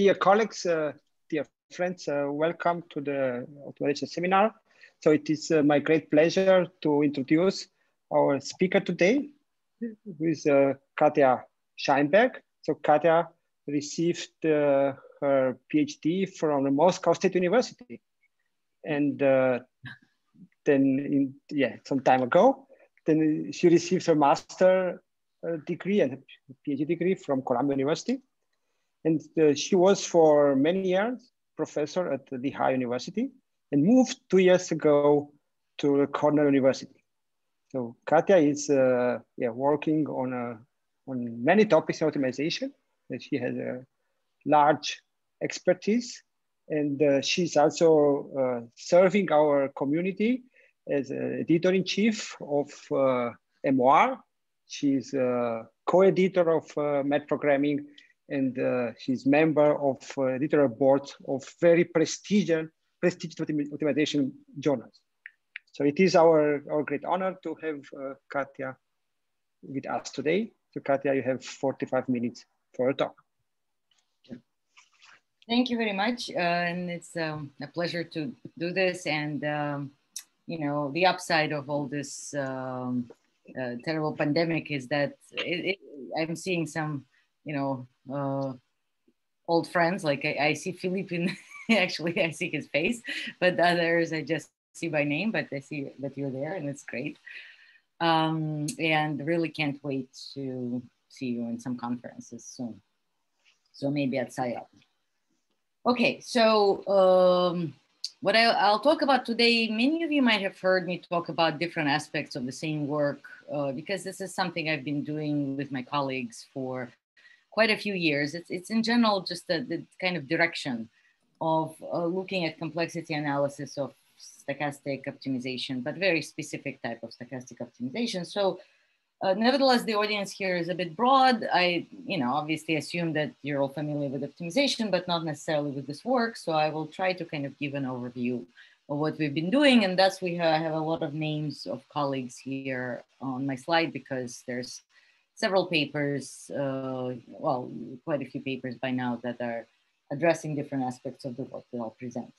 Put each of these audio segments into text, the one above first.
Dear colleagues, dear friends, welcome to the Automation seminar. So it is my great pleasure to introduce our speaker today, who is Katya Scheinberg. So Katya received her PhD from the Moscow State University, and then some time ago, then she received her master degree and PhD degree from Columbia University. And she was for many years professor at the Lehigh University and moved 2 years ago to Cornell University. So Katya is working on many topics in optimization, and she has a large expertise. And she's also serving our community as editor-in-chief of MOR. She's co-editor of Math Programming, and she's member of editorial board of very prestigious optimization journals. So it is our great honor to have Katya with us today. So Katya, you have 45 minutes for a talk. Thank you very much. And it's a pleasure to do this. And, the upside of all this terrible pandemic is that I'm seeing some old friends. Like I see Philippe actually I see his face, but the others I just see by name, but I see that you're there and it's great. And really can't wait to see you in some conferences soon. So maybe at SciUp. Okay, so what I'll talk about today, many of you might have heard me talk about different aspects of the same work because this is something I've been doing with my colleagues for quite a few years. It's in general just the kind of direction of looking at complexity analysis of stochastic optimization, but very specific type of stochastic optimization. So nevertheless, the audience here is a bit broad. I obviously assume that you're all familiar with optimization, but not necessarily with this work. So I will try to kind of give an overview of what we've been doing. And that's we have a lot of names of colleagues here on my slide because there's several papers, quite a few papers by now that are addressing different aspects of the work that I'll present.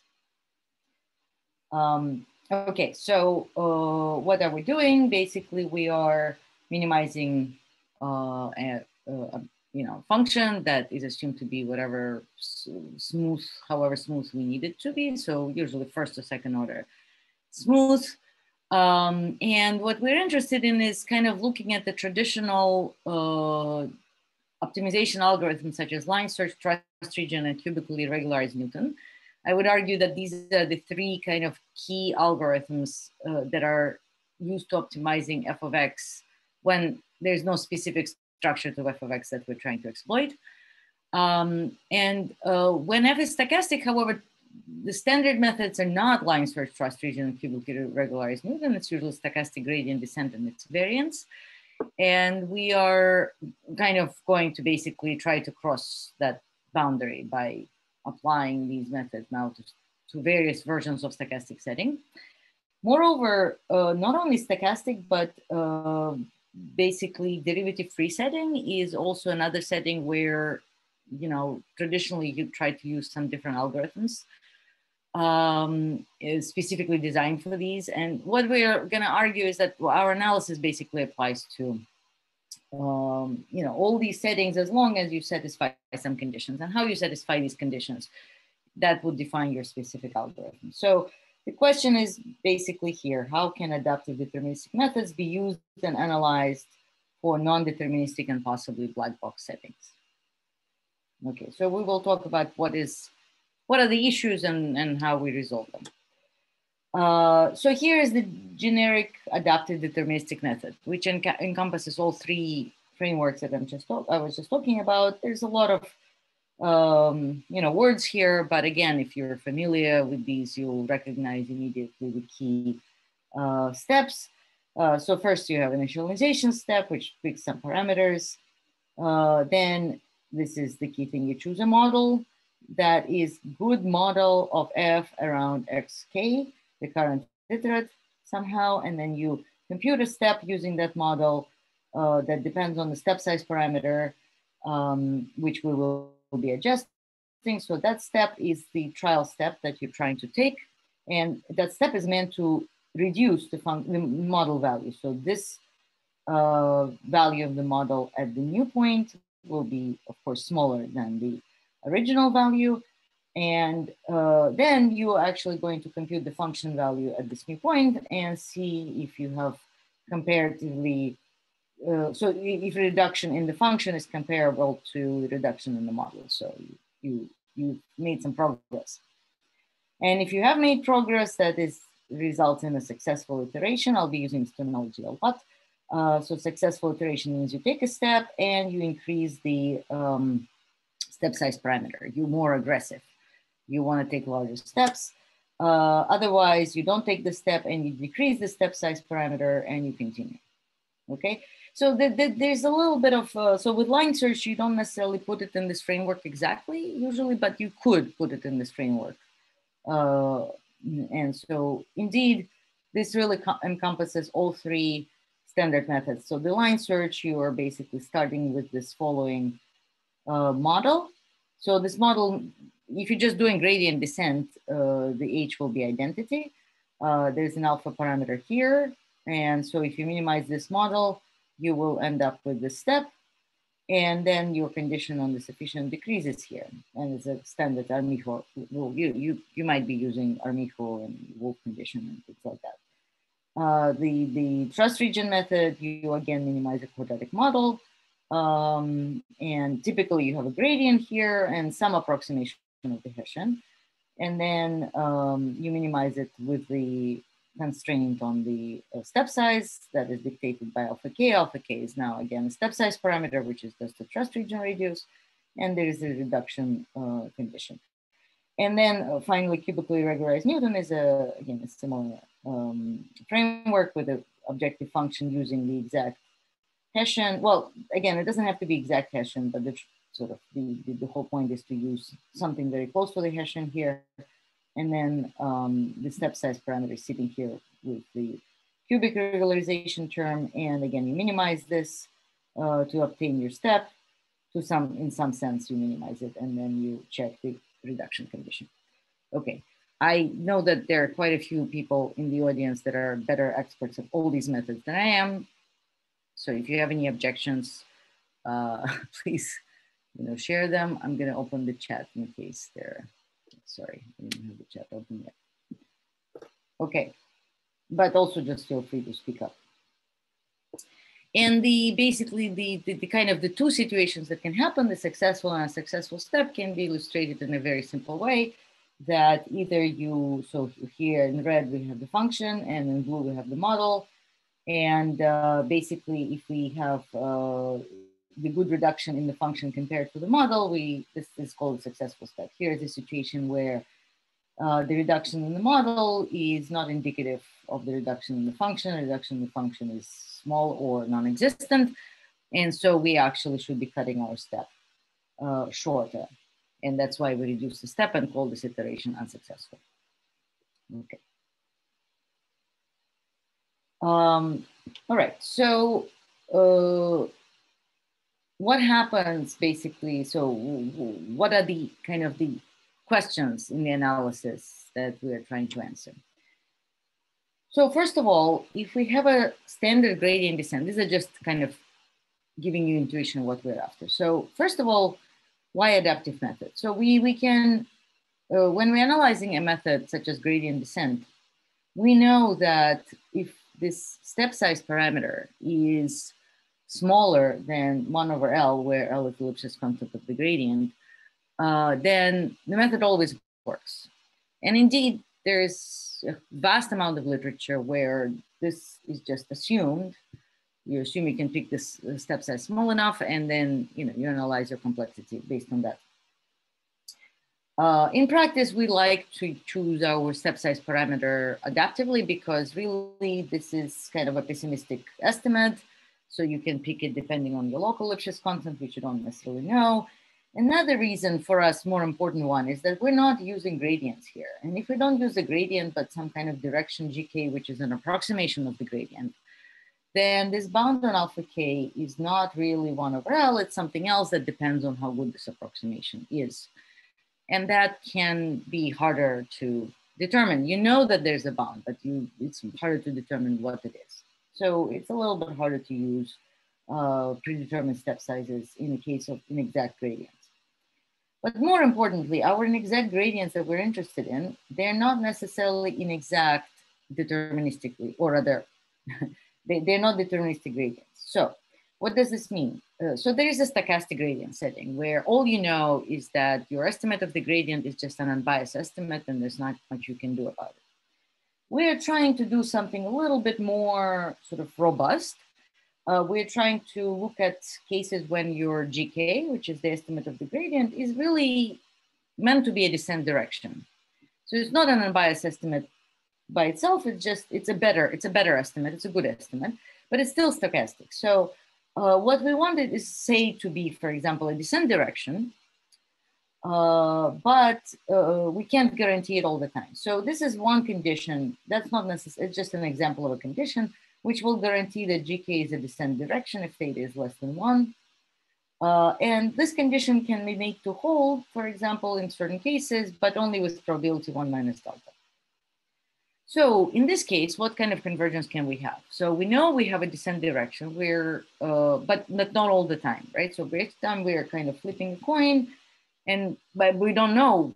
Okay, so what are we doing? Basically, we are minimizing a function that is assumed to be whatever smooth, however smooth we need it to be. So usually first or second order smooth. And what we're interested in is kind of looking at the traditional optimization algorithms such as line search, trust region, and cubically regularized Newton. I would argue that these are the three kind of key algorithms that are used to optimizing f of x when there's no specific structure to f of x that we're trying to exploit. When f is stochastic, however, the standard methods are not line search, trust region, and cubically regularized Newton. It's usually stochastic gradient descent and its variance. And we are kind of going to basically try to cross that boundary by applying these methods now to various versions of stochastic setting. Moreover, not only stochastic, but basically derivative-free setting is also another setting where traditionally you try to use some different algorithms specifically designed for these. And what we're gonna argue is that our analysis basically applies to, all these settings as long as you satisfy some conditions, and how you satisfy these conditions, that would define your specific algorithm. So the question is basically here, how can adaptive deterministic methods be used and analyzed for non-deterministic and possibly black box settings? Okay, so we will talk about what are the issues and how we resolve them. So here is the generic adaptive deterministic method, which encompasses all three frameworks that I was just talking about. There's a lot of words here, but again, if you're familiar with these, you'll recognize immediately the key steps. So first, you have initialization step, which picks some parameters. Then this is the key thing. You choose a model that is good model of f around xk, the current iterate somehow, and then you compute a step using that model that depends on the step size parameter, which we will be adjusting things. So that step is the trial step that you're trying to take. And that step is meant to reduce the model value. So this value of the model at the new point will be, of course, smaller than the original value. And then you are actually going to compute the function value at this new point and see if you have comparatively, so if reduction in the function is comparable to reduction in the model. So you made some progress. And if you have made progress, that is results in a successful iteration. I'll be using this terminology a lot. So successful iteration means you take a step and you increase the step size parameter. You're more aggressive. You want to take larger steps. Otherwise, you don't take the step and you decrease the step size parameter and you continue. Okay, so there's a little bit of, so with line search, you don't necessarily put it in this framework exactly usually, but you could put it in this framework. And so indeed, this really encompasses all three standard methods. So the line search, you are basically starting with this following model. So this model, if you're just doing gradient descent, the H will be identity. There's an alpha parameter here. And so if you minimize this model, you will end up with this step. And then your condition on the sufficient decreases here. And it's a standard Armijo. Well, you might be using Armijo and Wolf condition and things like that. The trust region method, you again minimize a quadratic model. And typically you have a gradient here and some approximation of the Hessian. And then you minimize it with the constraint on the step size that is dictated by alpha k. Alpha k is now again a step size parameter, which is just the trust region radius, and there is a reduction condition. And then finally, cubically regularized Newton is again a similar framework with an objective function using the exact Hessian. Well, again, it doesn't have to be exact Hessian, but the sort of the whole point is to use something very close to the Hessian here. And then the step size parameter is sitting here with the cubic regularization term. And again, you minimize this to obtain your step. To some, in some sense, you minimize it, and then you check the reduction condition. Okay, I know that there are quite a few people in the audience that are better experts of all these methods than I am. So if you have any objections, please, share them. I'm going to open the chat in case they're. Sorry, I didn't have the chat open yet. Okay, but also just feel free to speak up. And basically the kind of the two situations that can happen, the successful and unsuccessful step, can be illustrated in a very simple way that either you, so here in red we have the function and in blue we have the model. And basically if we have the good reduction in the function compared to the model, this is called a successful step. Here is a situation where the reduction in the model is not indicative of the reduction in the function. Reduction in the function is small or non-existent. And so we actually should be cutting our step shorter. And that's why we reduce the step and call this iteration unsuccessful. Okay. All right, so, what happens basically, so what are the kind of the questions in the analysis that we are trying to answer? So first of all, if we have a standard gradient descent, these are just kind of giving you intuition what we're after. So first of all, why adaptive method? So we can, when we're analyzing a method such as gradient descent, we know that if this step size parameter is smaller than 1/L, where L is the Lipschitz constant of the gradient, then the method always works. And indeed, there is a vast amount of literature where this is just assumed. You assume you can pick this step size small enough, and then you analyze your complexity based on that. In practice, we like to choose our step size parameter adaptively because really this is kind of a pessimistic estimate. So you can pick it depending on your local Lipschitz constant, which you don't necessarily know. Another reason for us, more important one, is that we're not using gradients here. And if we don't use a gradient, but some kind of direction GK, which is an approximation of the gradient, then this bound on alpha K is not really 1/L, it's something else that depends on how good this approximation is. And that can be harder to determine. You know that there's a bound, but it's harder to determine what it is. So it's a little bit harder to use predetermined step sizes in the case of inexact gradients. But more importantly, our inexact gradients that we're interested in, they're not necessarily inexact deterministically, or rather, they're not deterministic gradients. So what does this mean? So there is a stochastic gradient setting where all you know is that your estimate of the gradient is just an unbiased estimate and there's not much you can do about it. We're trying to do something a little bit more sort of robust. We're trying to look at cases when your GK, which is the estimate of the gradient, is really meant to be a descent direction. So it's not an unbiased estimate by itself, it's just, it's a better estimate, it's a good estimate, but it's still stochastic. So what we wanted is, say, to be, for example, a descent direction, but we can't guarantee it all the time. So this is one condition, that's not necessary, it's just an example of a condition, which will guarantee that GK is a descent direction if theta is less than 1. And this condition can be made to hold, for example, in certain cases, but only with probability 1 minus delta. So in this case, what kind of convergence can we have? So we know we have a descent direction, but not all the time, right? So each time we are kind of flipping a coin, but we don't know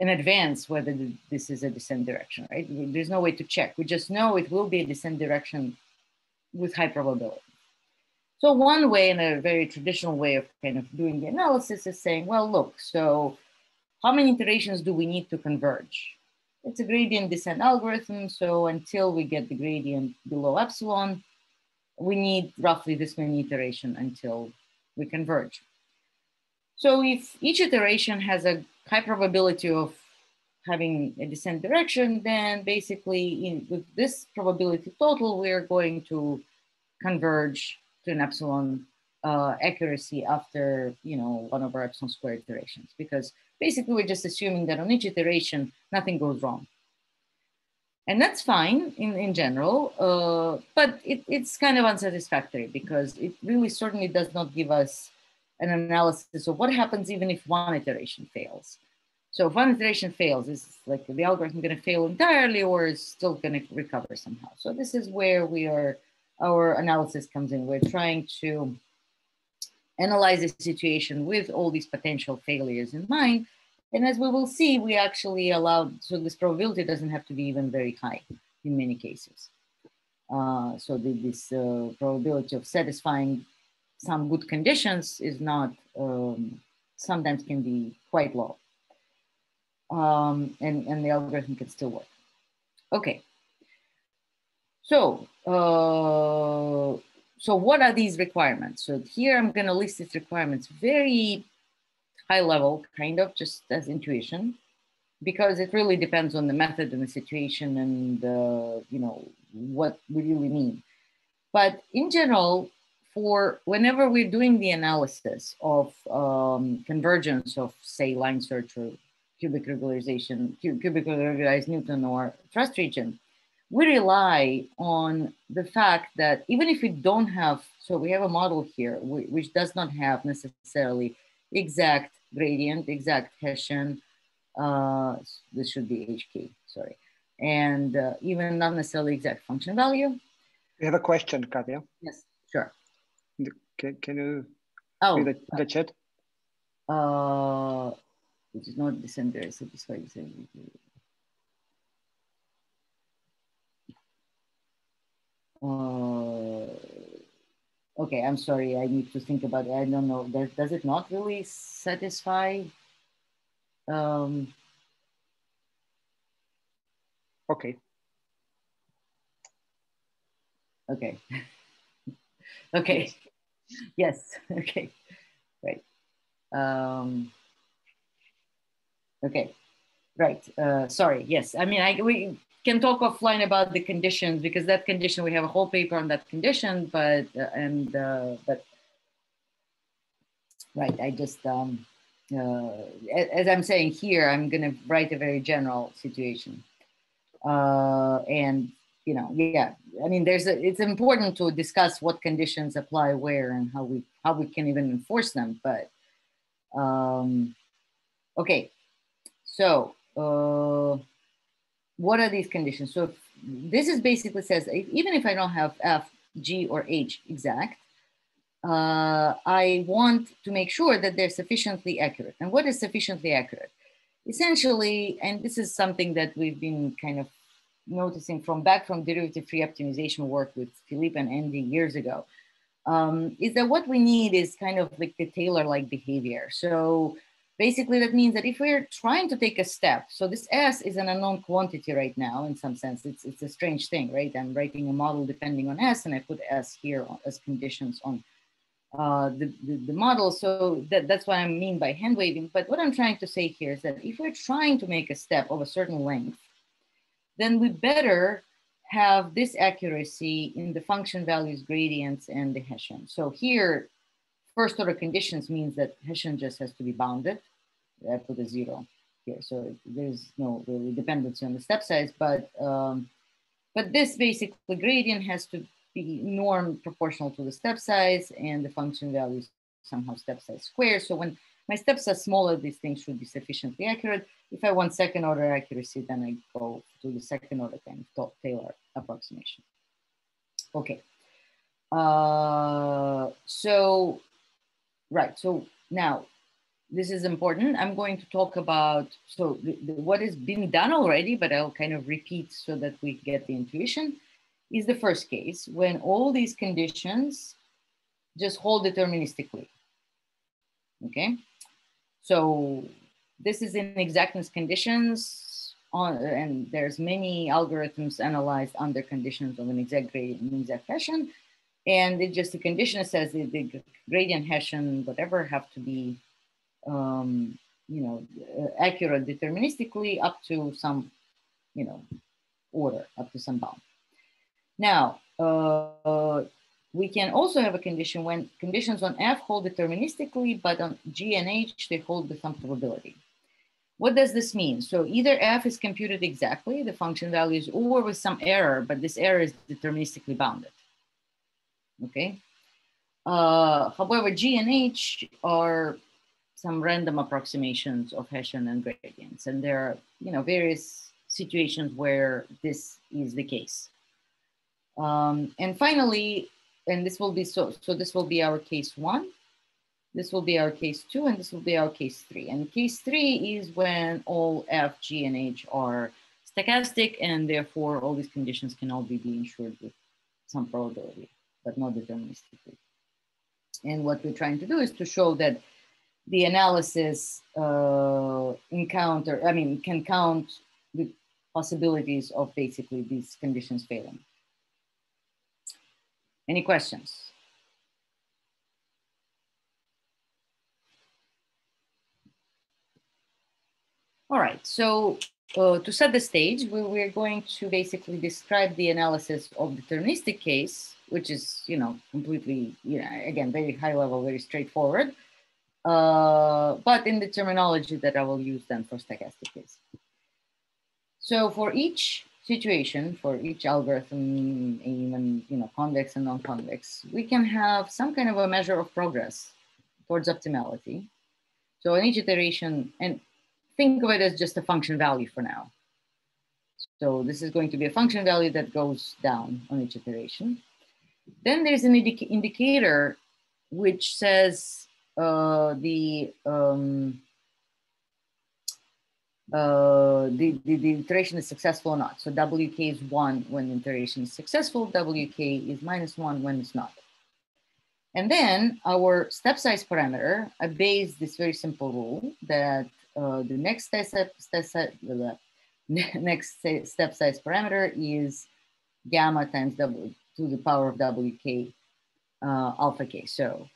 in advance whether this is a descent direction, right? There's no way to check. We just know it will be a descent direction with high probability. So one way, and a very traditional way of kind of doing the analysis, is saying, well, look, so how many iterations do we need to converge? It's a gradient descent algorithm, so until we get the gradient below epsilon, we need roughly this many iterations until we converge. So if each iteration has a high probability of having a descent direction, then basically with this probability total, we are going to converge to an epsilon accuracy after, you know, 1/ε² iterations, because basically, we're just assuming that on each iteration, nothing goes wrong. And that's fine in general, but it's kind of unsatisfactory because it really certainly does not give us an analysis of what happens even if one iteration fails. So if one iteration fails, is like the algorithm going to fail entirely or is still going to recover somehow? So this is where our analysis comes in. We're trying to analyze the situation with all these potential failures in mind. And as we will see, we actually allowed, so this probability doesn't have to be even very high in many cases. So this probability of satisfying some good conditions is not, sometimes can be quite low. And the algorithm can still work. Okay. So what are these requirements? So here I'm gonna list these requirements very high level, kind of just as intuition, because it really depends on the method and the situation and you know, what we really mean. But in general, for whenever we're doing the analysis of convergence of, say, line search or cubic regularization, cubic regularized Newton or thrust region, we rely on the fact that even if we don't have, so we have a model here which does not have necessarily exact gradient, exact Hessian, this should be HK, sorry, and even not necessarily exact function value. We have a question, Katya. Yes, sure. Can you see the chat? It is not descent direction, it's like descent. Okay, I'm sorry, I need to think about it. I don't know, does it not really satisfy? Okay. Okay, yes, okay, right. Okay, right, sorry, yes. I mean, we can talk offline about the conditions because that condition, we have a whole paper on that condition, but right, I just, as I'm saying here, I'm gonna write a very general situation. And, you know, yeah, I mean, it's important to discuss what conditions apply where and how we can even enforce them, but Okay, so what are these conditions? So this is basically says, even if I don't have F, G, or H exact, I want to make sure that they're sufficiently accurate. And what is sufficiently accurate? Essentially, and this is something that we've been kind of noticing from back from derivative-free optimization work with Philippe and Andy years ago, is that what we need is kind of like the Taylor-like behavior. So basically that means that if we're trying to take a step, so this S is an unknown quantity right now in some sense, it's a strange thing, right? I'm writing a model depending on S and I put S here as conditions on the model. So that's what I mean by hand waving. But what I'm trying to say here is that if we're trying to make a step of a certain length, then we better have this accuracy in the function values, gradients, and the Hessian. So here, first order conditions means that Hessian just has to be bounded. I put a 0 here, so there's no really dependency on the step size. But this basically gradient has to be norm proportional to the step size, and the function values somehow step size squared. So when my steps are smaller, these things should be sufficiently accurate. If I want second order accuracy, then I go to the second order kind of Taylor approximation. Okay, so, right, so now this is important. I'm going to talk about, so what has been done already, but I'll kind of repeat so that we get the intuition, is the first case when all these conditions just hold deterministically, okay? So this is in exactness conditions, and there's many algorithms analyzed under conditions of an exact gradient in exact Hessian. And it just, the condition says the gradient Hessian, whatever, have to be, you know, accurate deterministically up to some, you know, order, up to some bound. Now, we can also have a condition when conditions on F hold deterministically, but on G and H, they hold with some probability. What does this mean? So either F is computed exactly, the function values, or with some error, but this error is deterministically bounded, okay? However, G and H are some random approximations of Hessian and gradients, and there are, you know, various situations where this is the case. And finally, and this will be, so this will be our case 1, this will be our case 2, and this will be our case 3. And case 3 is when all F, G, and H are stochastic, and therefore all these conditions can all be ensured with some probability, but not deterministically. And what we're trying to do is to show that the analysis can count the possibilities of basically these conditions failing. Any questions? All right, so to set the stage, we're going to basically describe the analysis of the deterministic case, which is, you know, completely, you know, again, very high level, very straightforward, but in the terminology that I will use then for stochastic case. So for each situation, for each algorithm, even, you know, convex and non-convex, we can have some kind of a measure of progress towards optimality. So in each iteration, and think of it as just a function value for now. So this is going to be a function value that goes down on each iteration. Then there's an indicator which says the iteration is successful or not. So WK is 1 when the iteration is successful, WK is -1 when it's not. And then our step size parameter obeys this very simple rule that the next step size parameter is gamma times W to the power of WK alpha K. So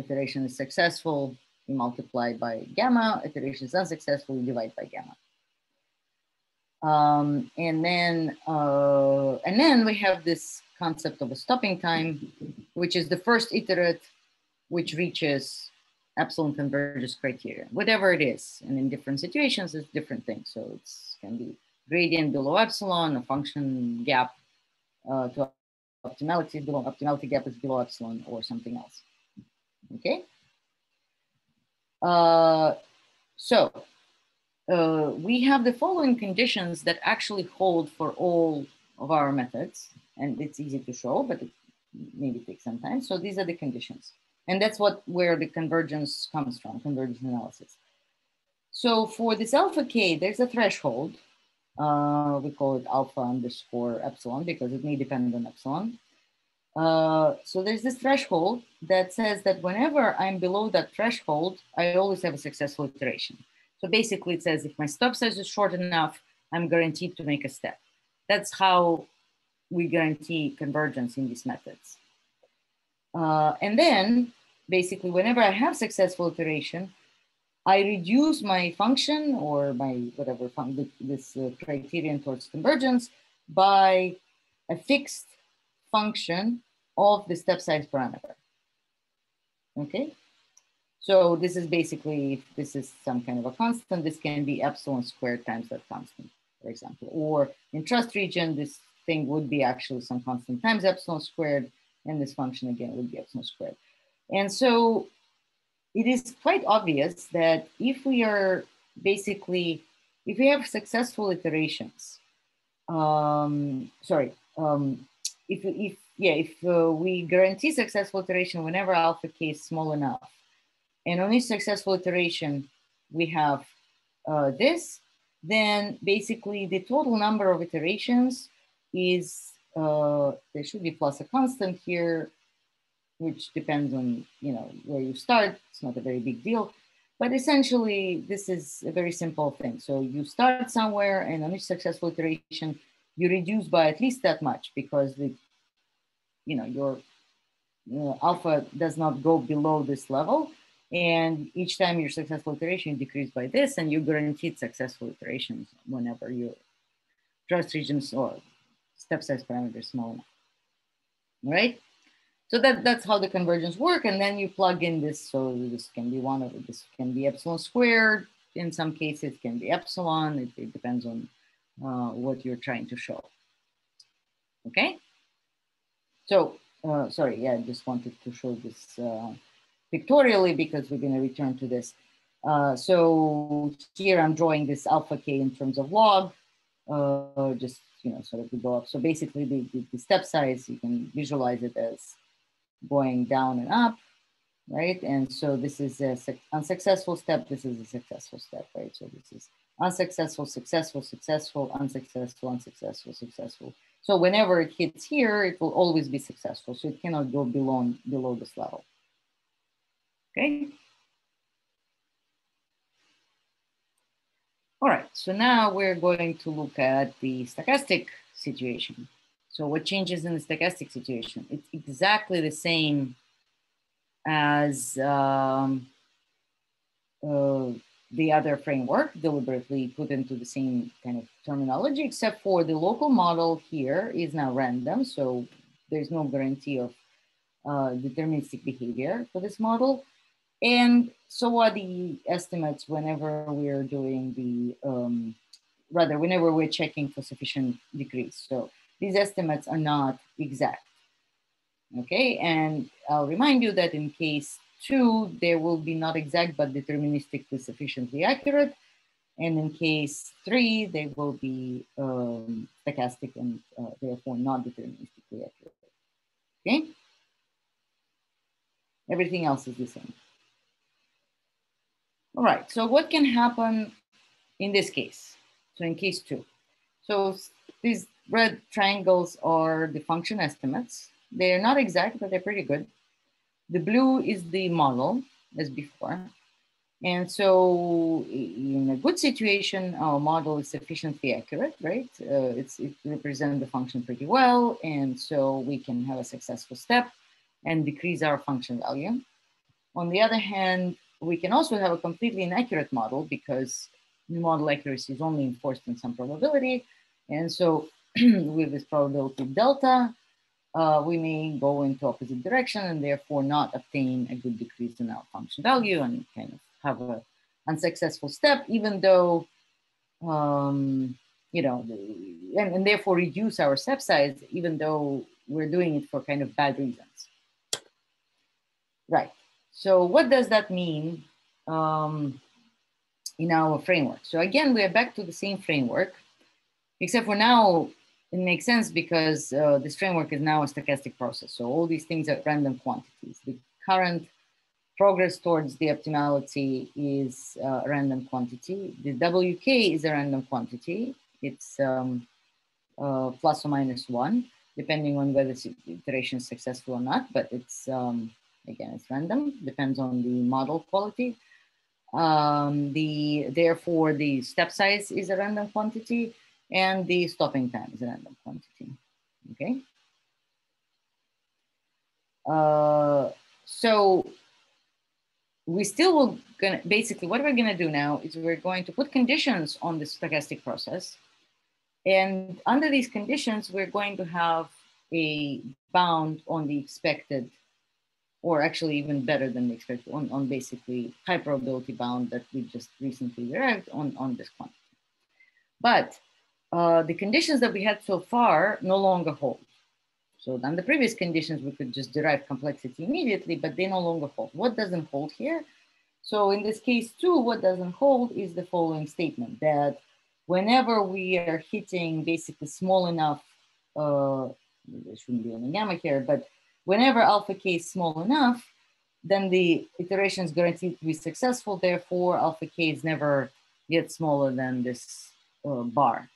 iteration is successful, you multiply by gamma, iteration is unsuccessful, you divide by gamma. And then we have this concept of a stopping time, which is the first iterate which reaches epsilon convergence criteria, whatever it is. And in different situations, it's different things. So it can be gradient below epsilon, a function gap to optimality below, optimality gap is below epsilon, or something else, okay? So we have the following conditions that actually hold for all of our methods, and it's easy to show, but it maybe takes some time. So these are the conditions, and that's where the convergence comes from, convergence analysis. So for this alpha k, there's a threshold. We call it alpha underscore epsilon because it may depend on epsilon. So there's this threshold that says that whenever I'm below that threshold, I always have a successful iteration. So basically it says if my stop size is short enough, I'm guaranteed to make a step. That's how we guarantee convergence in these methods. And then basically whenever I have successful iteration, I reduce my function or my whatever this criterion towards convergence by a fixed function of the step size parameter. Okay, so this is basically, if this is some kind of a constant, this can be epsilon squared times that constant, for example, or in trust region, this thing would be actually some constant times epsilon squared, and this function again would be epsilon squared. And so it is quite obvious that if we are basically, if we have successful iterations, if we guarantee successful iteration whenever alpha k is small enough, and on each successful iteration we have this, then basically the total number of iterations is, there should be plus a constant here, which depends on, you know, where you start. It's not a very big deal, but essentially this is a very simple thing. So you start somewhere, and on each successful iteration, you reduce by at least that much, because the, you know, your alpha does not go below this level, and each time your successful iteration decreases by this, and you guaranteed successful iterations whenever your trust regions or step size parameters small enough, right? So that's how the convergence work, and then you plug in this. So this can be one of it. This can be epsilon squared. In some cases, it can be epsilon. It depends on what you're trying to show. Okay. So sorry, yeah, I just wanted to show this pictorially because we're going to return to this. So here I'm drawing this alpha k in terms of log, just, you know, sort of to go up. So basically, the step size, you can visualize it as going down and up, right? And so this is a unsuccessful step, this is a successful step, right? So this is unsuccessful, successful, successful, unsuccessful, unsuccessful, successful. So whenever it hits here, it will always be successful. So it cannot go below this level, okay? All right, so now we're going to look at the stochastic situation. So what changes in the stochastic situation? It's exactly the same as the other framework, deliberately put into the same kind of terminology, except for the local model here is now random. So there's no guarantee of deterministic behavior for this model. And so are the estimates whenever we're doing the, whenever we're checking for sufficient degrees. So these estimates are not exact, okay? And I'll remind you that in case two, they will be not exact, but deterministically sufficiently accurate. And in case three, they will be stochastic and therefore not deterministically accurate, okay? Everything else is the same. All right, so what can happen in this case? So in case two, so these red triangles are the function estimates. They are not exact, but they're pretty good. The blue is the model as before. And so in a good situation, our model is sufficiently accurate, right? It represents the function pretty well. And so we can have a successful step and decrease our function value. On the other hand, we can also have a completely inaccurate model because the model accuracy is only enforced in some probability. And so with this probability delta, we may go into opposite direction and therefore not obtain a good decrease in our function value and kind of have an unsuccessful step, even though, you know, and therefore reduce our step size, even though we're doing it for kind of bad reasons. Right. So what does that mean in our framework. So again, we are back to the same framework, except for now it makes sense because this framework is now a stochastic process. So all these things are random quantities. The current progress towards the optimality is a random quantity. The WK is a random quantity. It's plus or minus one, depending on whether the iteration is successful or not, but it's, again, it's random, depends on the model quality. Therefore, the step size is a random quantity and the stopping time is a random quantity, okay? So we still will gonna, basically what we're gonna do now is we're going to put conditions on the stochastic process. And under these conditions, we're going to have a bound on the expected, or actually even better than the expected, on basically high probability bound that we just recently derived on this quantity. But the conditions that we had so far no longer hold. So on the previous conditions, we could just derive complexity immediately, but they no longer hold. What doesn't hold here? So in this case too, what doesn't hold is the following statement, that whenever we are hitting basically small enough, there shouldn't be any gamma here, but whenever alpha k is small enough, then the iteration is guaranteed to be successful. Therefore, alpha k is never yet smaller than this bar,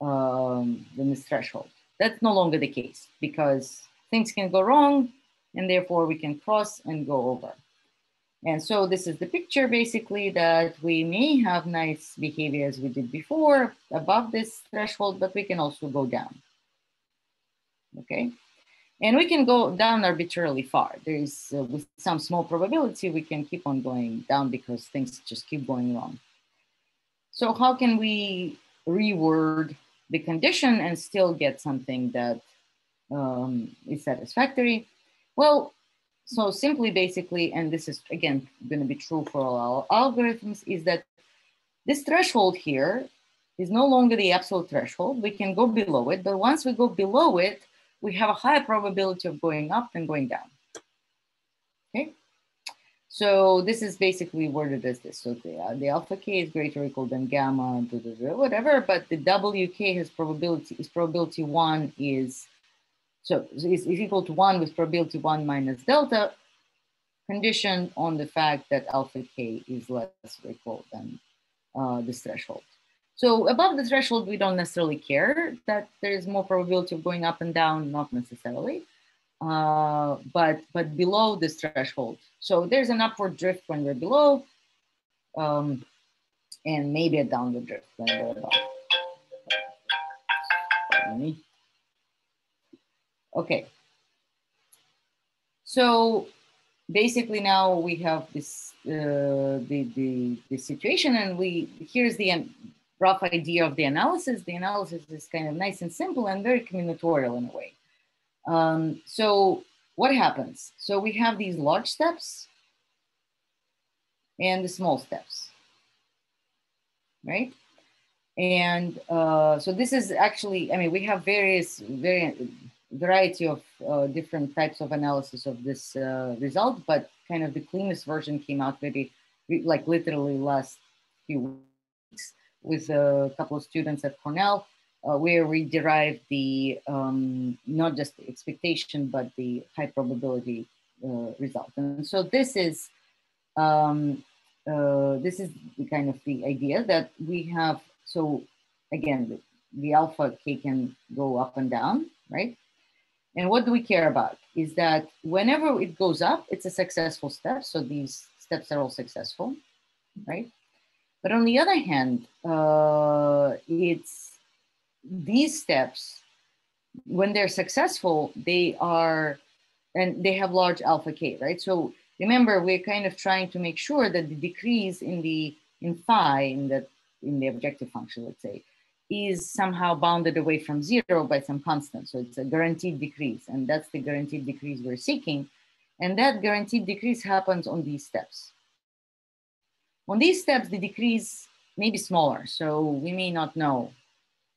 than this threshold. That's no longer the case because things can go wrong and therefore we can cross and go over. And so this is the picture basically, that we may have nice behavior as we did before above this threshold, but we can also go down, okay? And we can go down arbitrarily far. There is, with some small probability, we can keep on going down because things just keep going wrong. So how can we reword the condition and still get something that is satisfactory? Well, so simply basically, and this is again going to be true for all our algorithms, is that this threshold here is no longer the absolute threshold. We can go below it, but once we go below it, we have a higher probability of going up than going down, okay? So this is basically worded as this. So the alpha k is greater or equal than gamma, blah, blah, blah, whatever, but the wk has probability, is probability one is, so is equal to one with probability one minus delta, conditioned on the fact that alpha k is less or equal than this threshold. So above the threshold, we don't necessarily care that there is more probability of going up and down, not necessarily, but below this threshold. So there's an upward drift when we're below, and maybe a downward drift when we're above. Okay. So basically now we have this the situation, and here's the end. Rough idea of the analysis. The analysis is kind of nice and simple and very combinatorial in a way. So what happens? So we have these large steps and the small steps, right? And so this is actually, I mean, we have variety of different types of analysis of this result, but kind of the cleanest version came out maybe like literally last few weeks, with a couple of students at Cornell, where we derived the, not just the expectation, but the high probability result. And so this is the kind of the idea that we have. So again, the alpha k can go up and down, right? And what do we care about is that whenever it goes up, it's a successful step. So these steps are all successful, right? But on the other hand, it's these steps, when they're successful, they are, and they have large alpha k, right? So remember, we're kind of trying to make sure that the decrease in phi, in the objective function, let's say, is somehow bounded away from zero by some constant. So it's a guaranteed decrease, and that's the guaranteed decrease we're seeking. And that guaranteed decrease happens on these steps. On these steps, the decrease may be smaller, so we may not know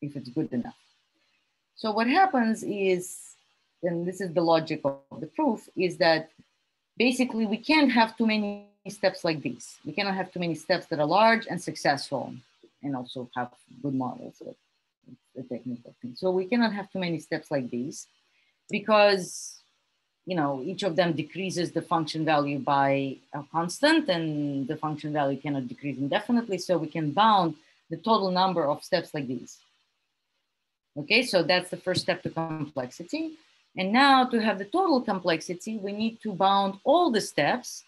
if it's good enough. So what happens is, and this is the logic of the proof, is that basically we can't have too many steps like these. We cannot have too many steps that are large and successful and also have good models of the technical thing. So we cannot have too many steps like these because, you know, each of them decreases the function value by a constant and the function value cannot decrease indefinitely. So we can bound the total number of steps like these. Okay, so that's the first step to complexity. And now to have the total complexity, we need to bound all the steps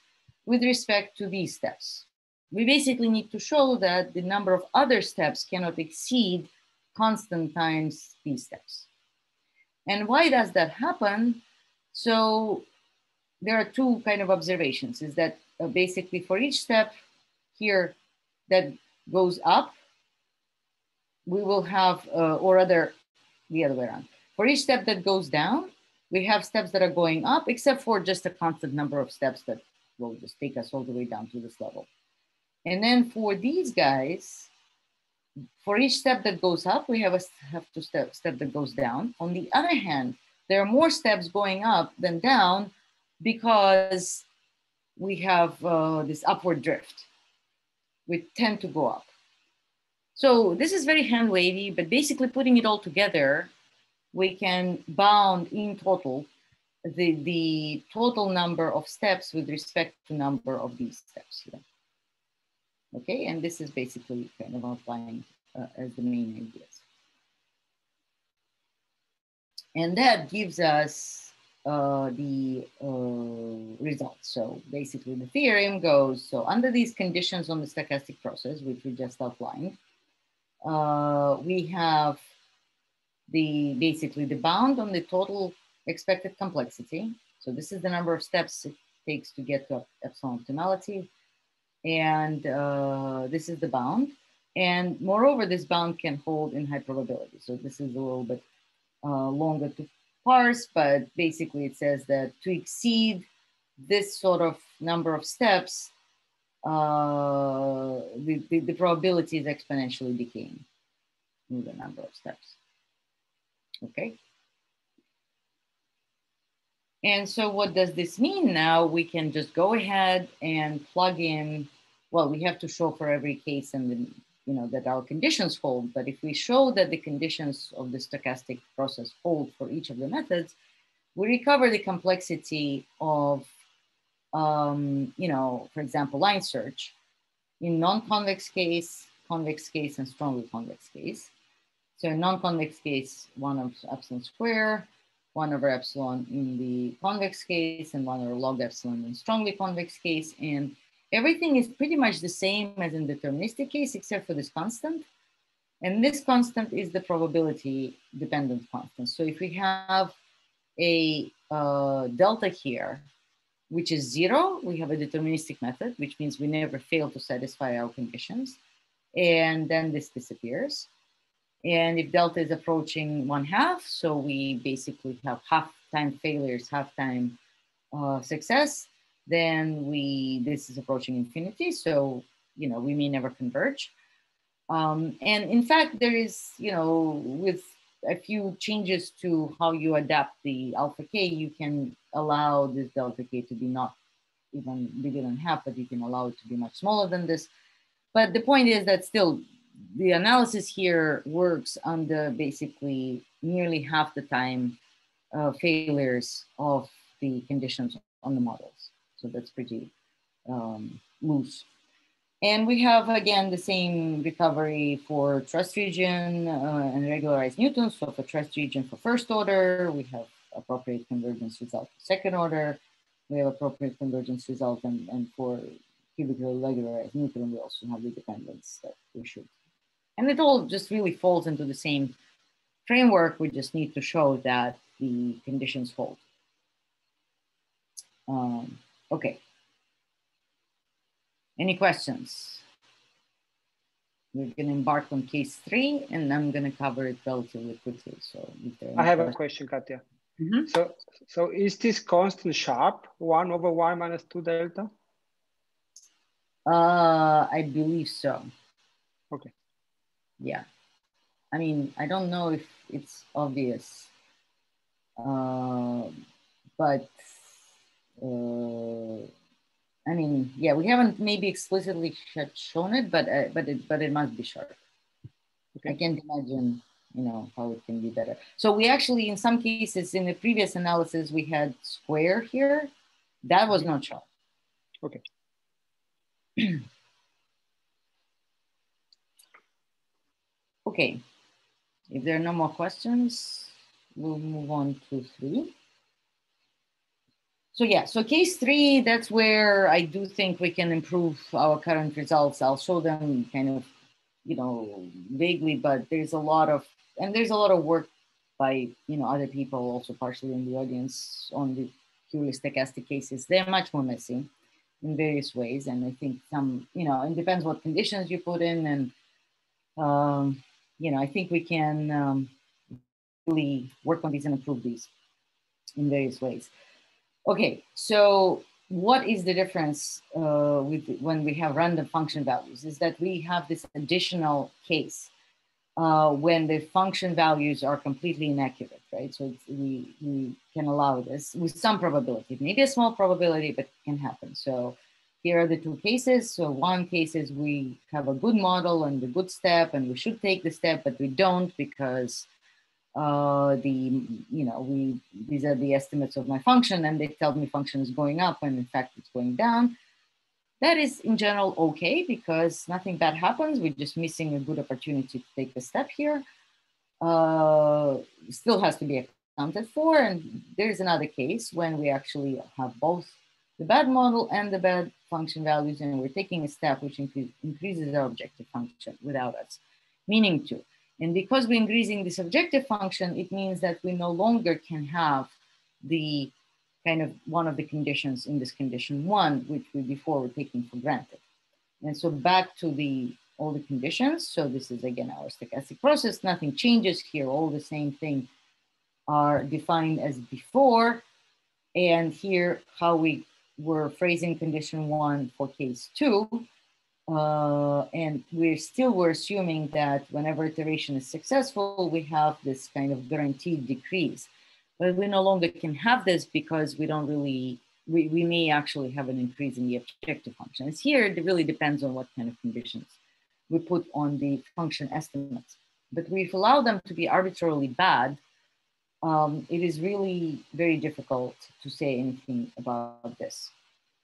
with respect to these steps. We basically need to show that the number of other steps cannot exceed constant times these steps. And why does that happen? So there are two kind of observations, is that basically for each step here that goes up, we will have, or rather the other way around. For each step that goes down, we have steps that are going up, except for just a constant number of steps that will just take us all the way down to this level. And then for these guys, for each step that goes up, we have a step that goes down. On the other hand, there are more steps going up than down because we have this upward drift. We tend to go up. So this is very hand wavy, but basically putting it all together, we can bound in total the total number of steps with respect to number of these steps here. Okay, and this is basically kind of outlined as the main ideas. And that gives us the results. So basically the theorem goes, so under these conditions on the stochastic process, which we just outlined, we have the basically the bound on the total expected complexity. So this is the number of steps it takes to get to epsilon optimality. And this is the bound. And moreover, this bound can hold in high probability. So this is a little bit longer to parse, but basically it says that to exceed this sort of number of steps, the probability is exponentially decaying in the number of steps. Okay. And so what does this mean now? We can just go ahead and plug in, well, we have to show for every case and then, you know, that our conditions hold, but if we show that the conditions of the stochastic process hold for each of the methods, we recover the complexity of, you know, for example, line search in non-convex case, convex case, and strongly convex case. So in non-convex case, 1 epsilon squared, 1/epsilon in the convex case and 1/log epsilon in strongly convex case. And everything is pretty much the same as in deterministic case, except for this constant. And this constant is the probability dependent constant. So if we have a delta here, which is 0, we have a deterministic method, which means we never fail to satisfy our conditions. And then this disappears. And if delta is approaching 1/2, so we basically have half time failures, half time success, then this is approaching infinity. So, you know, we may never converge. And in fact, there is, you know, with a few changes to how you adapt the alpha k, you can allow this delta k to be not even bigger than 1/2, but you can allow it to be much smaller than this. But the point is that still, the analysis here works under basically nearly half the time failures of the conditions on the models. So that's pretty loose. And we have, again, the same recovery for trust region and regularized Newtons. So for trust region for first order, we have appropriate convergence result for second order. We have appropriate convergence result, and for cubically regularized Newton, we also have the dependence that we should. And it all just really falls into the same framework. We just need to show that the conditions hold. Okay. Any questions? We're going to embark on case 3, and I'm going to cover it relatively quickly. So I have a question, Katya. Mm-hmm. So is this constant sharp 1/y - 2 delta? I believe so. Okay. Yeah, I mean, I don't know if it's obvious, but I mean, yeah, we haven't maybe explicitly shown it, but it must be sharp. Okay. I can't imagine, you know, how it can be better. So we actually, in some cases, in the previous analysis, we had square here. That was not sharp. Okay. Okay. If there are no more questions, we'll move on to 3. So yeah, so case 3, that's where I do think we can improve our current results. I'll show them kind of, you know, vaguely, but there's a lot of, and there's a lot of work by, you know, other people also partially in the audience on the purely stochastic cases. They're much more messy in various ways. And I think some, you know, it depends what conditions you put in. And, you know, I think we can really work on these and improve these in various ways. Okay, so what is the difference when we have random function values? Is that we have this additional case when the function values are completely inaccurate, right? So it's, we can allow this with some probability, maybe a small probability, but it can happen. So here are the two cases. So one case is we have a good model and a good step, and we should take the step, but we don't because these are the estimates of my function, and they tell me function is going up when in fact it's going down. That is in general okay because nothing bad happens. We're just missing a good opportunity to take a step here. Still has to be accounted for. And there's another case when we actually have both the bad model and the bad function values, and we're taking a step which increases our objective function without us meaning to. And because we're increasing the subjective function, it means that we no longer can have the kind of one of the conditions in this condition 1, which we before were taking for granted. And so back to the all the conditions. So this is again our stochastic process. Nothing changes here. All the same thing are defined as before. And here how we were phrasing condition 1 for case 2. And we're assuming that whenever iteration is successful, we have this kind of guaranteed decrease. But we no longer can have this because we don't really, we may actually have an increase in the objective function. It's here, it really depends on what kind of conditions we put on the function estimates. But we've allowed them to be arbitrarily bad. It is really very difficult to say anything about this.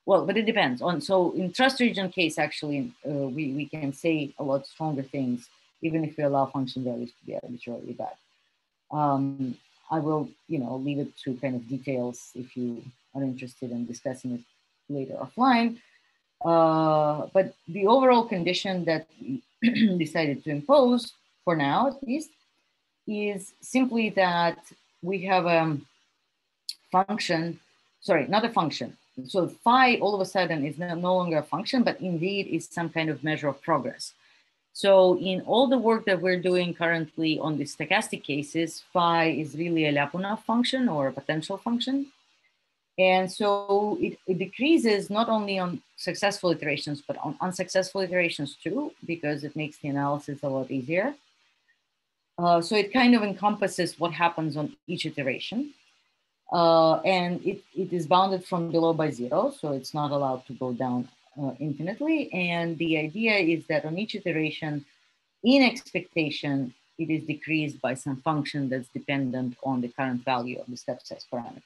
Well, but it depends on, so in trust region case, actually, we can say a lot stronger things, even if we allow function values to be arbitrarily bad. I will, you know, leave it to kind of details if you are interested in discussing it later offline. But the overall condition that we decided to impose, for now at least, is simply that we have a function, sorry, not a function. So phi all of a sudden is no longer a function, but indeed is some kind of measure of progress. So in all the work that we're doing currently on the stochastic cases, phi is really a Lyapunov function or a potential function. And so it decreases not only on successful iterations, but on unsuccessful iterations too, because it makes the analysis a lot easier. So it kind of encompasses what happens on each iteration. And it is bounded from below by 0, so it's not allowed to go down infinitely. And the idea is that on each iteration, in expectation, it is decreased by some function that's dependent on the current value of the step size parameter,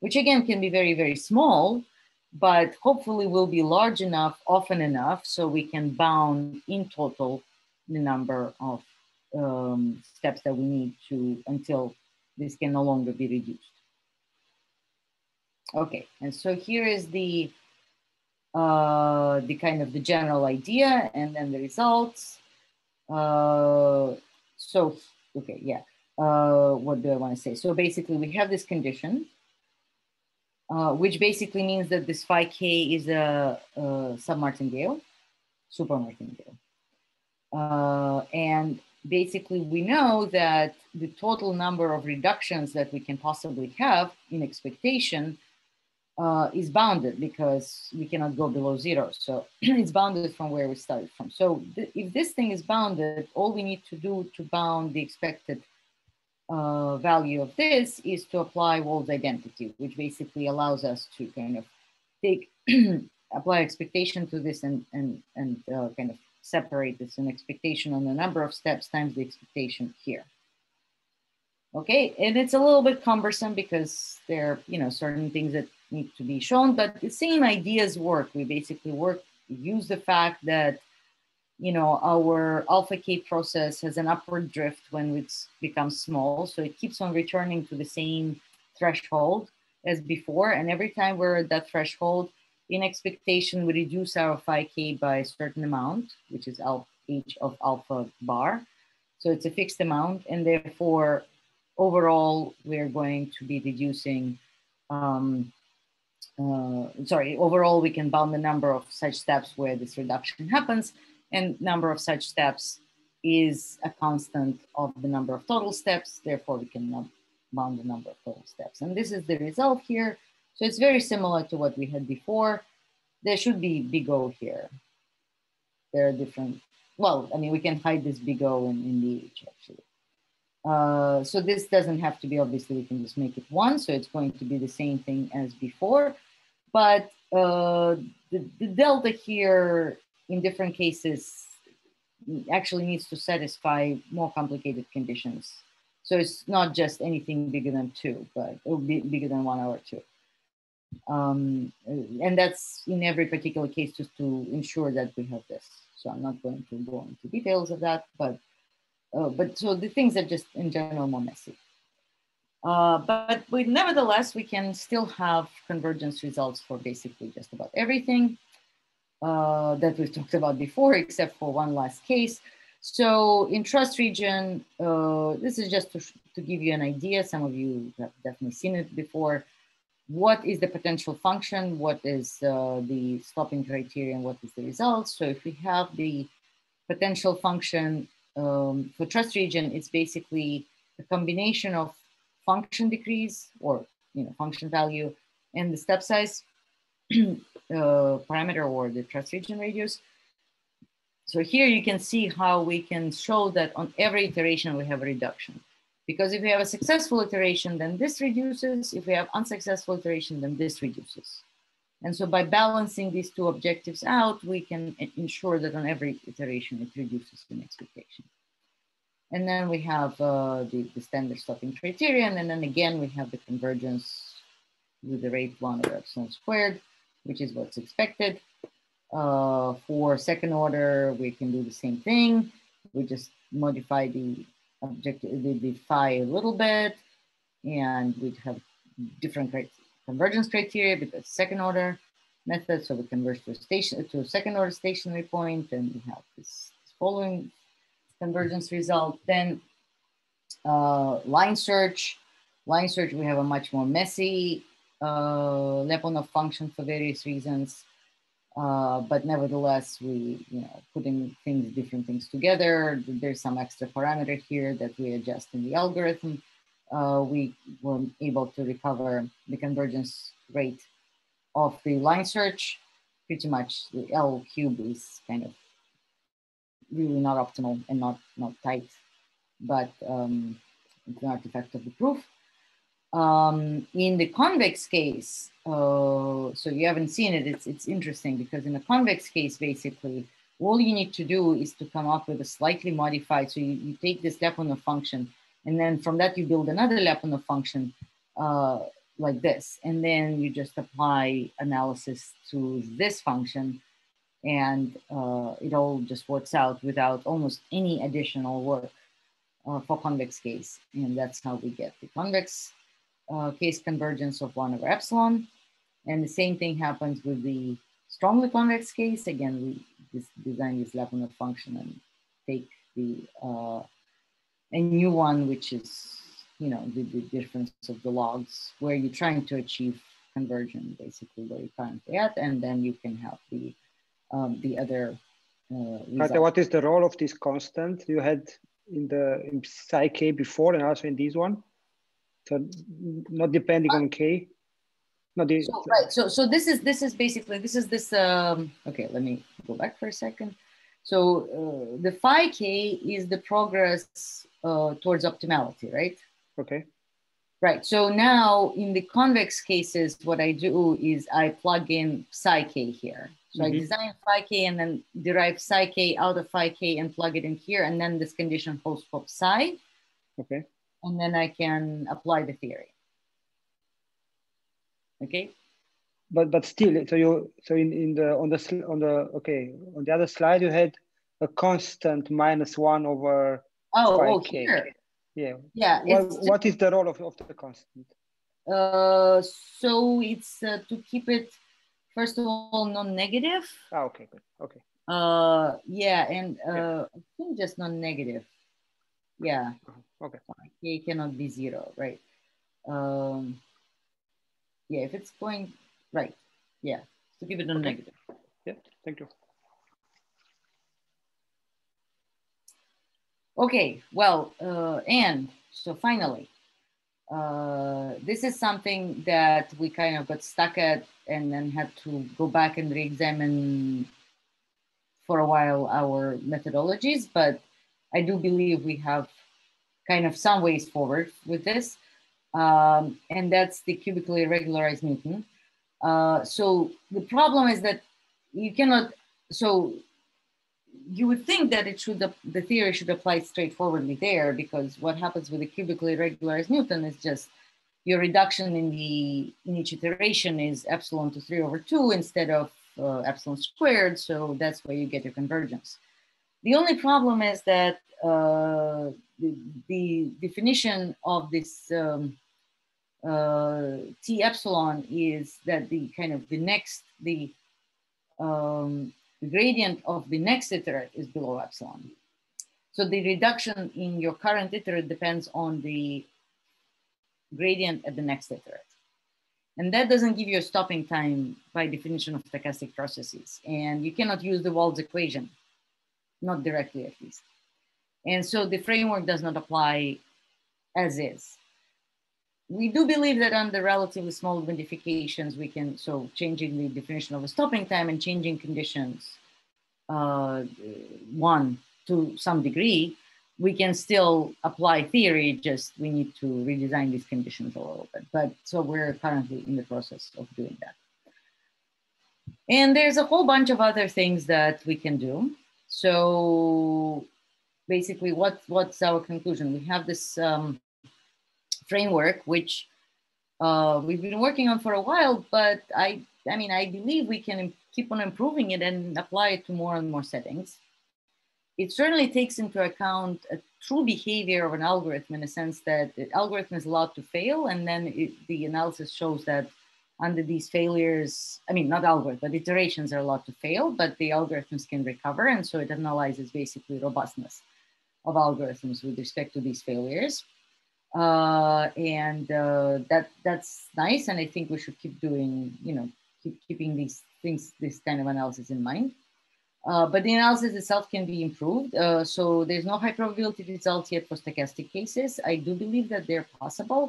which again can be very, very small, but hopefully will be large enough, often enough, so we can bound in total the number of steps that we need to until this can no longer be reduced. Okay, and so here is the kind of the general idea, and then the results. So, okay, yeah. What do I want to say? So basically, we have this condition, which basically means that this phi k is a sub-martingale, super-martingale, and basically, we know that the total number of reductions that we can possibly have in expectation is bounded because we cannot go below 0. So it's bounded from where we started from. So if this thing is bounded, all we need to do to bound the expected value of this is to apply Wolf's identity, which basically allows us to kind of take apply expectation to this and kind of separate this in expectation on the number of steps times the expectation here. Okay, and it's a little bit cumbersome because there are, you know, certain things that need to be shown, but the same ideas work. We basically use the fact that, you know, our alpha K process has an upward drift when it becomes small. So it keeps on returning to the same threshold as before. And every time we're at that threshold, in expectation, we reduce our phi K by a certain amount, which is h of alpha bar. So it's a fixed amount. And therefore, overall, we're going to be reducing, overall, we can bound the number of such steps where this reduction happens. And number of such steps is a constant of the number of total steps. Therefore, we can bound the number of total steps. And this is the result here. So it's very similar to what we had before. There should be big O here. There are different, well, I mean, we can hide this big O in the H actually. So this doesn't have to be, obviously, we can just make it one. So it's going to be the same thing as before. But the delta here, in different cases, actually needs to satisfy more complicated conditions. So it's not just anything bigger than two, but it'll be bigger than 1 or 2. And that's in every particular case just to ensure that we have this. So I'm not going to go into details of that, but so the things are just in general more messy. But we, nevertheless, we can still have convergence results for basically just about everything that we've talked about before, except for one last case. So in trust region, this is just to give you an idea. Some of you have definitely seen it before. What is the potential function? What is the stopping criterion? What is the result? So if we have the potential function for trust region, it's basically a combination of function decrease or, you know, function value and the step size parameter or the trust region radius. So here you can see how we can show that on every iteration we have a reduction. Because if we have a successful iteration, then this reduces. If we have unsuccessful iteration, then this reduces. And so by balancing these two objectives out, we can ensure that on every iteration, it reduces the expectation. And then we have the standard stopping criterion. And then again, we have the convergence with the rate 1/ε², which is what's expected. For second order, we can do the same thing. We just modify the objective, the phi a little bit, and we'd have different convergence criteria because second order method. So we converge to a second order stationary point, and we have this following convergence result. Then line search, we have a much more messy Lyapunov function for various reasons, but nevertheless, we, you know, putting things, different things together. There's some extra parameter here that we adjust in the algorithm. We were able to recover the convergence rate of the line search. Pretty much, the L cube is kind of really not optimal and not tight, but it's an artifact of the proof. In the convex case, so you haven't seen it, it's interesting because in the convex case, basically, all you need to do is to come up with a slightly modified, so you take this Lyapunov function, and then from that, you build another Lyapunov function like this, and then you just apply analysis to this function, and it all just works out without almost any additional work for convex case, and that's how we get the convex case convergence of 1/ε. And the same thing happens with the strongly convex case. Again, we design this Lyapunov function and take the a new one, which is, you know, the difference of the logs where you're trying to achieve convergence, basically where you're currently at, and then you can have the other result. What is the role of this constant you had in psi K before and also in this one? So not depending on K. Not the, so, right. So this is basically this. Okay, let me go back for a second. So the phi K is the progress towards optimality, right? Okay. Right, so now in the convex cases, what I do is I plug in psi k here. So I design phi k and then derive psi k out of phi k and plug it in here. And then this condition holds for psi. Okay. And then I can apply the theory. Okay. But still, so you, so on the other slide, you had a constant -1 over phi k. Sure. Yeah. Yeah. What is the role of the constant? So it's to keep it, first of all, non-negative. Oh, okay, good. Okay. I think just non-negative. Yeah. Okay. It cannot be zero, right? Yeah, if it's going right. Yeah. So give it non-negative. Okay. Yeah. Thank you. Okay. Well, and so finally, this is something that we kind of got stuck at and then had to go back and re-examine for a while our methodologies, but I do believe we have kind of some ways forward with this, and that's the cubically regularized Newton. So the problem is that you cannot, so you would think that it should, the theory should apply straightforwardly there, because what happens with the cubically regularized Newton is just your reduction in each iteration is epsilon to 3/2 instead of epsilon squared. So that's where you get your convergence. The only problem is that the definition of this T epsilon is that the kind of the next, the gradient of the next iterate is below epsilon. So the reduction in your current iterate depends on the gradient at the next iterate. And that doesn't give you a stopping time by definition of stochastic processes. And you cannot use the Wald's equation, not directly at least. And so the framework does not apply as is. We do believe that under relatively small modifications, we can, so changing the definition of a stopping time and changing conditions one to some degree, we can still apply theory, just we need to redesign these conditions a little bit. But so we're currently in the process of doing that. And there's a whole bunch of other things that we can do. So basically what's our conclusion? We have this framework, which we've been working on for a while, but I mean, I believe we can keep on improving it and apply it to more and more settings. It certainly takes into account a true behavior of an algorithm in the sense that the algorithm is allowed to fail, and then the analysis shows that under these failures, I mean, not algorithms, but iterations are allowed to fail, but the algorithms can recover. And so it analyzes basically robustness of algorithms with respect to these failures. That's nice. And I think we should keep doing, you know, keeping these things, this kind of analysis in mind. But the analysis itself can be improved. So there's no high probability results yet for stochastic cases. I do believe that they're possible.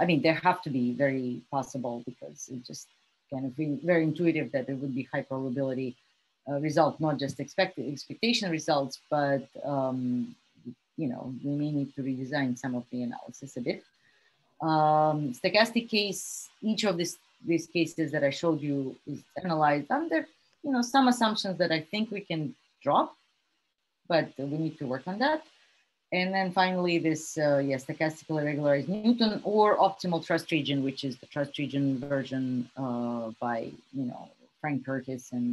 I mean, they have to be very possible because it's just kind of very intuitive that there would be high probability result, not just expectation results, but, you know, we may need to redesign some of the analysis a bit. Stochastic case, each of these cases that I showed you is analyzed under, you know, some assumptions that I think we can drop, but we need to work on that. And then finally, this stochastically regularized Newton or optimal trust region, which is the trust region version by, you know, Frank Curtis and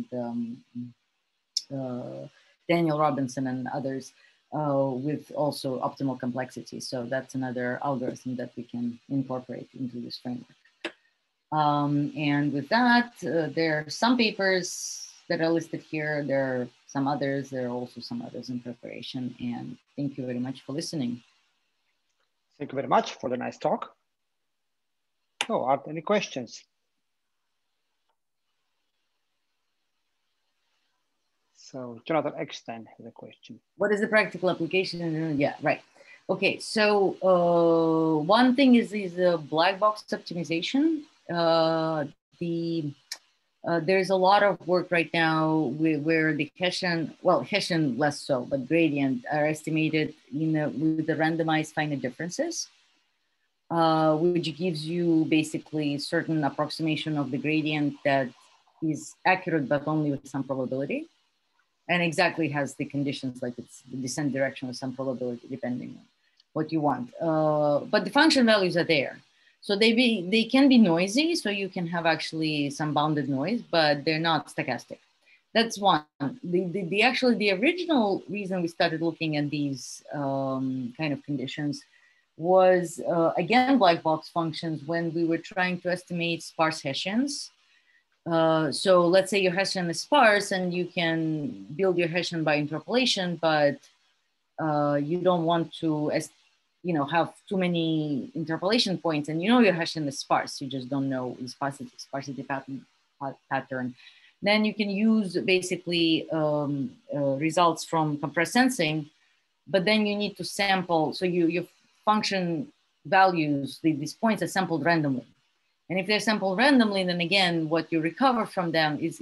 Daniel Robinson and others with also optimal complexity. So that's another algorithm that we can incorporate into this framework. And with that, there are some papers that are listed here. There are some others, there are also some others in preparation, and thank you very much for listening. Thank you very much for the nice talk. So, are there any questions? So, Jonathan Eckstein has a question. What is the practical application? Yeah, right. Okay, so one thing is the black box optimization. There's a lot of work right now where the Hessian, well, Hessian less so, but gradient are estimated with the randomized finite differences. which gives you basically certain approximation of the gradient that is accurate, but only with some probability, and exactly has the conditions, like it's the descent direction with some probability, depending on what you want. But the function values are there. So they can be noisy, so you can have actually some bounded noise, but they're not stochastic. That's one. The original reason we started looking at these kind of conditions was, again, black box functions when we were trying to estimate sparse Hessians. So let's say your Hessian is sparse and you can build your Hessian by interpolation, but you don't want to, have too many interpolation points, and your Hessian is sparse. You just don't know the sparsity pattern. Then you can use basically results from compressed sensing, but then you need to sample. So your function values, these points are sampled randomly. And if they're sampled randomly, then again, what you recover from them is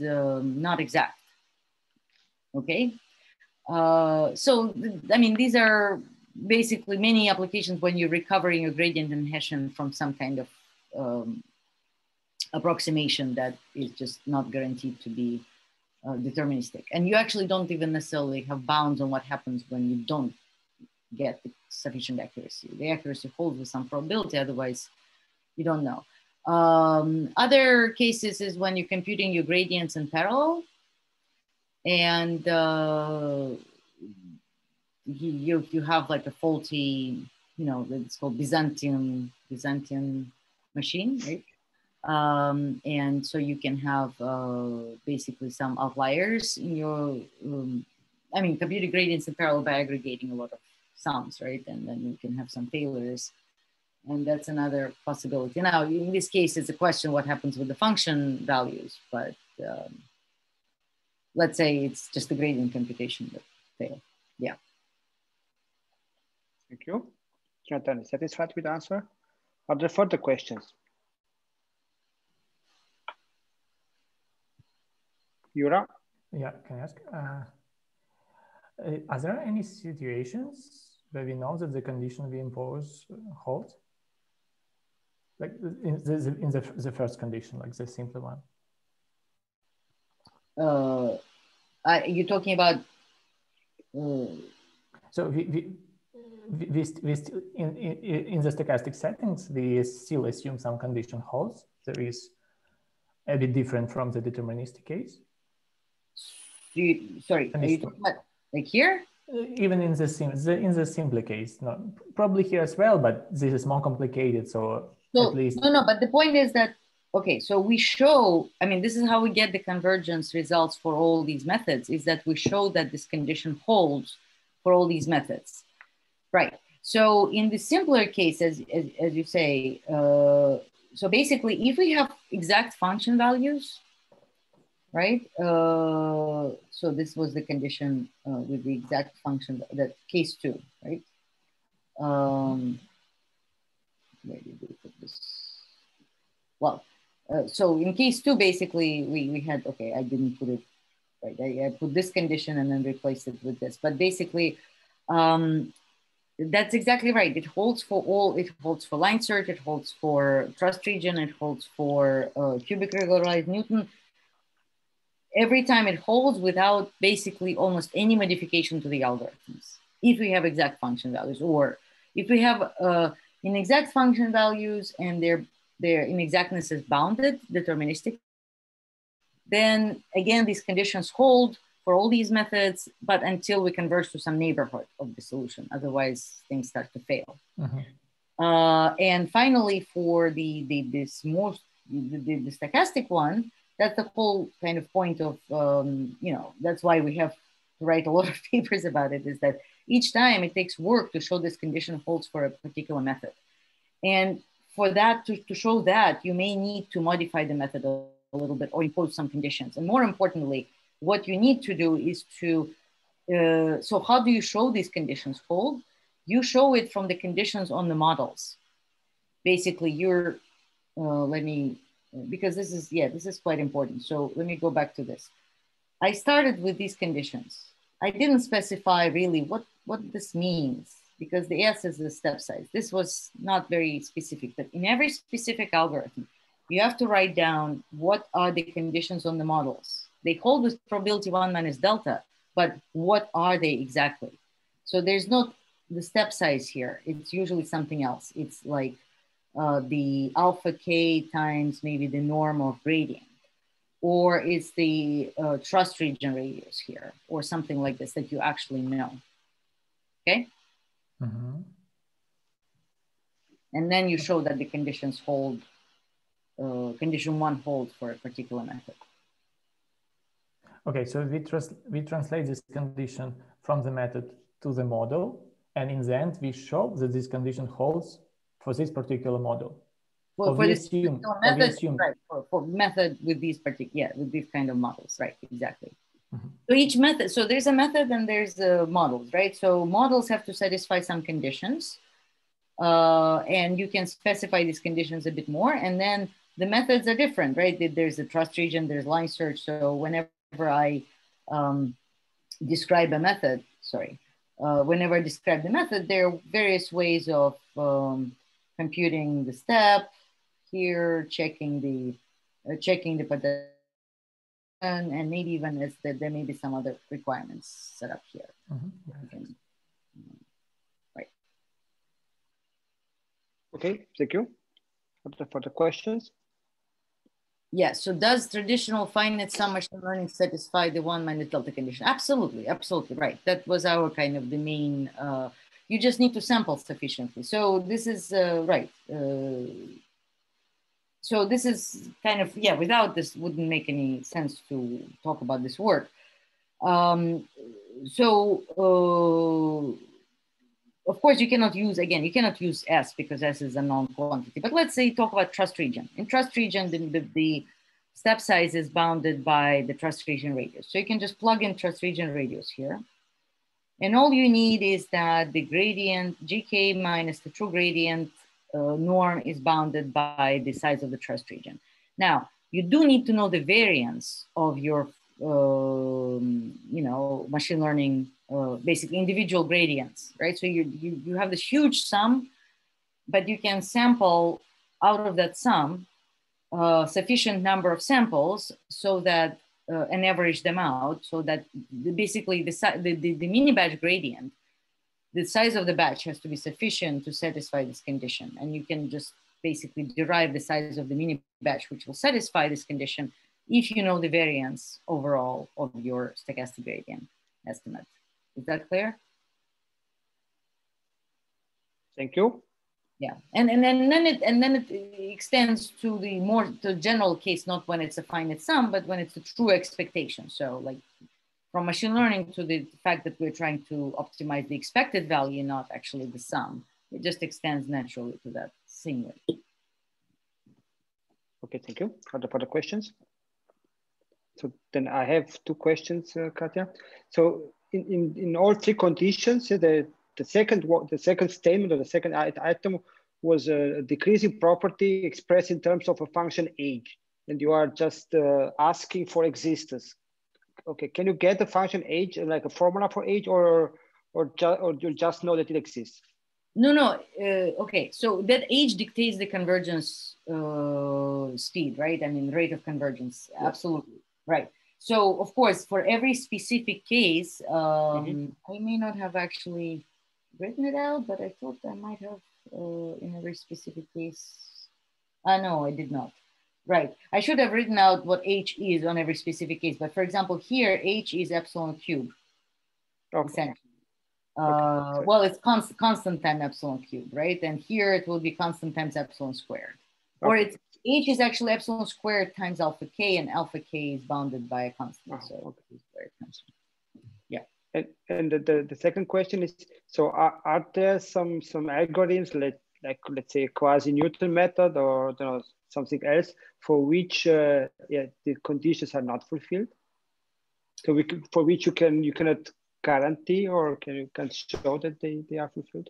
not exact, okay? These are basically many applications when you're recovering your gradient and Hessian from some kind of approximation that is just not guaranteed to be deterministic. And you actually don't even necessarily have bounds on what happens when you don't get the sufficient accuracy. The accuracy holds with some probability, otherwise you don't know. Other cases is when you're computing your gradients in parallel, and you have like a faulty, it's called Byzantine machine, right? And so you can have basically some outliers in your, computing gradients in parallel by aggregating a lot of sums, right? And then you can have some failures. And that's another possibility. Now, in this case, it's a question what happens with the function values, but let's say it's just the gradient computation that failed. Yeah. Thank you. Jonathan, satisfied with the answer? Are there further questions? Yura? Yeah, can I ask? Are there any situations where we know that the condition we impose holds? Like in the first condition, like the simple one. You're talking about. So in the stochastic settings, we still assume some condition holds. There is a bit different from the deterministic case. Are you talking about like here? Even in the simple case, no, probably here as well, but this is more complicated. So at least but the point is that so we show. This is how we get the convergence results for all these methods. Is that we show that this condition holds for all these methods, right? So in the simpler case, as you say, so basically, if we have exact function values. Right? So this was the condition with the exact function, that case two, right? Where did we put this? Well, so in case two, basically we had, I didn't put it right. I put this condition and then replaced it with this. But basically, that's exactly right. It holds for all. It holds for line search. It holds for thrust region. It holds for cubic regularized Newton. Every time it holds without basically almost any modification to the algorithms, if we have exact function values, or if we have inexact function values and their inexactness is bounded, deterministic, then again, these conditions hold for all these methods, but until we converge to some neighborhood of the solution, otherwise things start to fail. Mm-hmm. And finally, for the stochastic one, that's the whole kind of point of, that's why we have to write a lot of papers about it, is that each time it takes work to show this condition holds for a particular method. And for that, to show that, you may need to modify the method a little bit or impose some conditions. And more importantly, what you need to do is to, so how do you show these conditions hold? You show it from the conditions on the models. Basically, you're, because this is quite important. So let me go back to this. I started with these conditions. I didn't specify really what this means. because the S is the step size. This was not very specific, but in every specific algorithm, you have to write down what are the conditions on the models. They call this probability 1 minus delta, but what are they exactly? So there's not the step size here. It's usually something else. It's like the alpha k times maybe the norm of gradient, or it's the trust region radius here, or something like this that you actually know, okay? Mm-hmm. And then you show that the conditions hold, condition one holds for a particular method. Okay, so we translate this condition from the method to the model, and in the end, we show that this condition holds for this particular model. Well, for this particular method, right, for method with these particular, yeah, with these kind of models, right, exactly. Mm-hmm. So each method, so there's a method and there's models, right? So models have to satisfy some conditions, and you can specify these conditions a bit more, and then the methods are different, right? There's a trust region, there's line search, so whenever I describe a method, sorry, whenever I describe the method, there are various ways of computing the step, here checking the pattern, and maybe even as that there may be some other requirements set up here. Mm-hmm. Okay. Right. Okay, thank you for the questions. Yeah, so does traditional finite sum machine learning satisfy the 1 minus delta condition? Absolutely, absolutely, right. That was our kind of the main, you just need to sample sufficiently. So this is, right. So this is kind of, yeah, without this wouldn't make any sense to talk about this work. Of course, you cannot use, again, you cannot use S because S is a known quantity, but let's say talk about trust region. In trust region, the step size is bounded by the trust region radius. So you can just plug in trust region radius here. And all you need is that the gradient, GK minus the true gradient norm is bounded by the size of the trust region. Now, you do need to know the variance of your, you know, machine learning basically individual gradients, right? So you have this huge sum, but you can sample out of that sum sufficient number of samples so that, and average them out so that basically the mini batch gradient, the size of the batch has to be sufficient to satisfy this condition. And you can just basically derive the size of the mini batch which will satisfy this condition if you know the variance overall of your stochastic gradient estimate. Is that clear? Thank you. Yeah, and then it extends to the more to general case, not when it's a finite sum, but when it's a true expectation. So like from machine learning to the fact that we're trying to optimize the expected value, not actually the sum. It just extends naturally to that same way. Okay, thank you for the further questions. So then I have two questions, Katya. So in all three conditions, the second statement or the second item was a decreasing property expressed in terms of a function age, and you are just asking for existence. Okay, can you get the function age like a formula for age, or you just know that it exists? No. Okay, so that age dictates the convergence speed, right? I mean, rate of convergence. Yes. Absolutely, right. So, of course, for every specific case, I may not have actually written it out, but I thought I might have in every specific case. No, I did not. Right. I should have written out what H is on every specific case. But for example, here, H is epsilon cubed. Okay. Okay. Well, it's constant times epsilon cubed, right? And here it will be constant times epsilon squared. Okay. Or it's H is actually epsilon squared times alpha k, and alpha k is bounded by a constant. Oh, so okay. Yeah. And the second question is: so are there some algorithms, let's say quasi-Newton method or something else, for which the conditions are not fulfilled? So for which you cannot guarantee, or can show that they are fulfilled?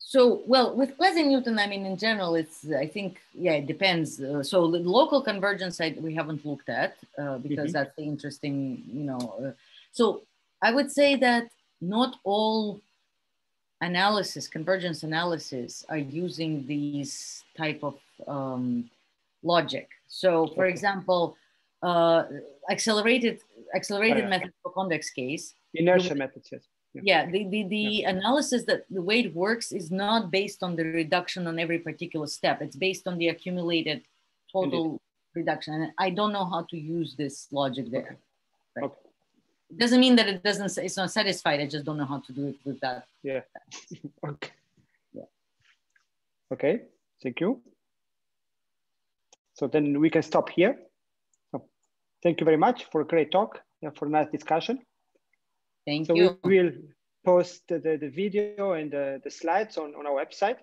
So, well, with quasi-Newton, I mean, in general, it's, I think, yeah, it depends. So the local convergence, we haven't looked at because that's the interesting, so I would say that not all analysis, convergence analysis, are using these type of logic. So for example, accelerated method for convex case. Inertia methods, yes. Yeah, the analysis, that the way it works is not based on the reduction on every particular step. It's based on the accumulated total reduction. And I don't know how to use this logic there. Right? Okay. It doesn't mean that it doesn't, it's not satisfied. I just don't know how to do it with that. Yeah. Okay. Yeah. Okay, thank you. So then we can stop here. So thank you very much for a great talk and for a nice discussion. Thank you. So we will post the video and the slides on our website.